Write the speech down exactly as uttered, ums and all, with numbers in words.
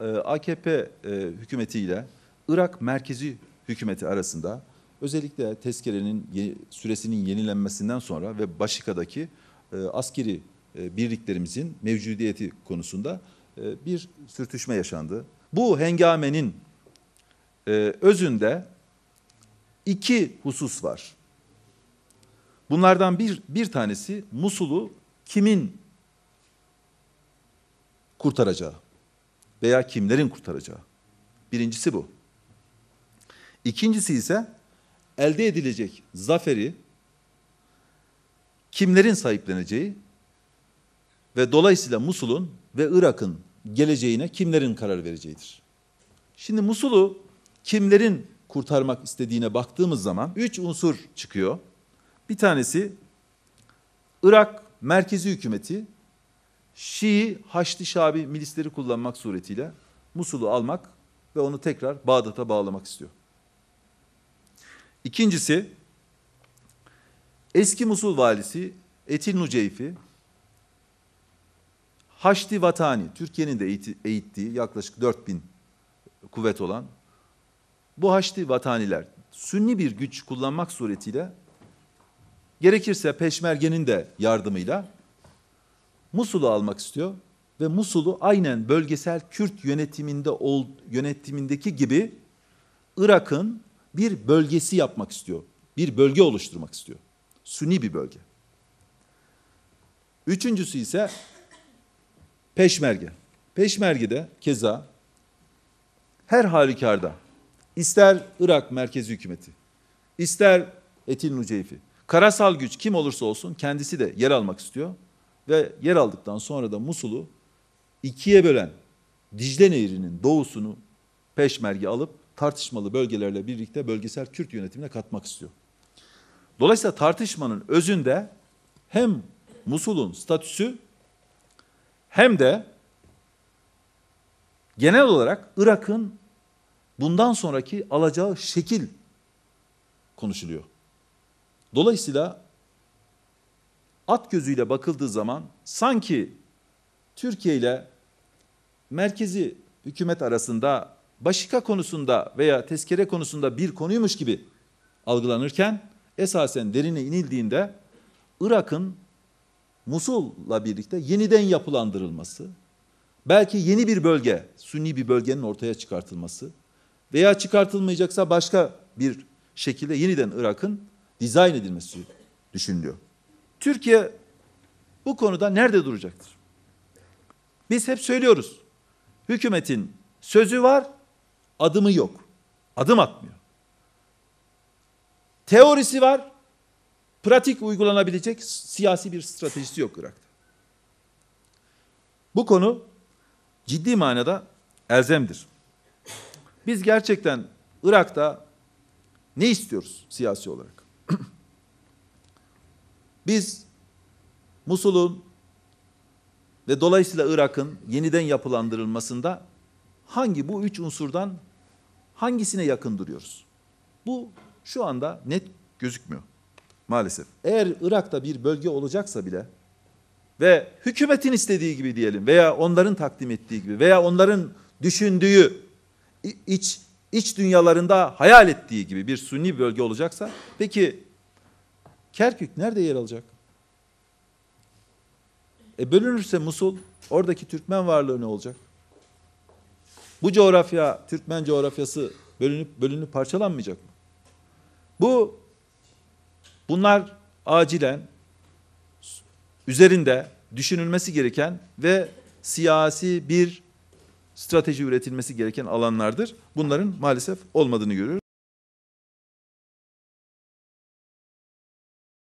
A K P hükümetiyle Irak merkezi hükümeti arasında özellikle tezkerenin süresinin yenilenmesinden sonra ve Başika'daki askeri birliklerimizin mevcudiyeti konusunda bir sürtüşme yaşandı. Bu hengamenin özünde iki husus var. Bunlardan bir, bir tanesi Musul'u kimin kurtaracağı veya kimlerin kurtaracağı. Birincisi bu. İkincisi ise elde edilecek zaferi kimlerin sahipleneceği ve dolayısıyla Musul'un ve Irak'ın geleceğine kimlerin karar vereceğidir. Şimdi Musul'u kimlerin kurtarmak istediğine baktığımız zaman üç unsur çıkıyor. Bir tanesi Irak merkezi hükümeti Şii Haşt-i Şabi milisleri kullanmak suretiyle Musul'u almak ve onu tekrar Bağdat'a bağlamak istiyor. İkincisi eski Musul valisi Etil Nuceyfi Haşt-i Vatani, Türkiye'nin de eğittiği yaklaşık dört bin kuvvet olan bu Haşt-i Vataniler sünni bir güç kullanmak suretiyle gerekirse Peşmerge'nin de yardımıyla Musul'u almak istiyor ve Musul'u aynen bölgesel Kürt yönetiminde ol, yönetimindeki gibi Irak'ın bir bölgesi yapmak istiyor. Bir bölge oluşturmak istiyor. Sünni bir bölge. Üçüncüsü ise Peşmerge. Peşmerge'de keza her halükarda ister Irak merkezi hükümeti, ister Etil Nuceyfi, karasal güç kim olursa olsun kendisi de yer almak istiyor. Ve yer aldıktan sonra da Musul'u ikiye bölen Dicle Nehri'nin doğusunu Peşmerge alıp tartışmalı bölgelerle birlikte bölgesel Kürt yönetimine katmak istiyor. Dolayısıyla tartışmanın özünde hem Musul'un statüsü hem de genel olarak Irak'ın bundan sonraki alacağı şekil konuşuluyor. Dolayısıyla at gözüyle bakıldığı zaman sanki Türkiye ile merkezi hükümet arasında Başika konusunda veya tezkere konusunda bir konuymuş gibi algılanırken esasen derine inildiğinde Irak'ın Musul'la birlikte yeniden yapılandırılması, belki yeni bir bölge, Sünni bir bölgenin ortaya çıkartılması veya çıkartılmayacaksa başka bir şekilde yeniden Irak'ın dizayn edilmesi düşünülüyor. Türkiye bu konuda nerede duracaktır? Biz hep söylüyoruz. Hükümetin sözü var, adımı yok. Adım atmıyor. Teorisi var, pratik uygulanabilecek siyasi bir stratejisi yok Irak'ta. Bu konu ciddi manada elzemdir. Biz gerçekten Irak'ta ne istiyoruz siyasi olarak? Biz Musul'un ve dolayısıyla Irak'ın yeniden yapılandırılmasında hangi bu üç unsurdan hangisine yakın duruyoruz? Bu şu anda net gözükmüyor maalesef. Eğer Irak'ta bir bölge olacaksa bile ve hükümetin istediği gibi diyelim veya onların takdim ettiği gibi veya onların düşündüğü iç, iç dünyalarında hayal ettiği gibi bir Sünni bölge olacaksa peki Kerkük nerede yer alacak? E bölünürse Musul, oradaki Türkmen varlığı ne olacak? Bu coğrafya, Türkmen coğrafyası bölünüp bölünüp parçalanmayacak mı? Bu, bunlar acilen üzerinde düşünülmesi gereken ve siyasi bir strateji üretilmesi gereken alanlardır. Bunların maalesef olmadığını görüyoruz.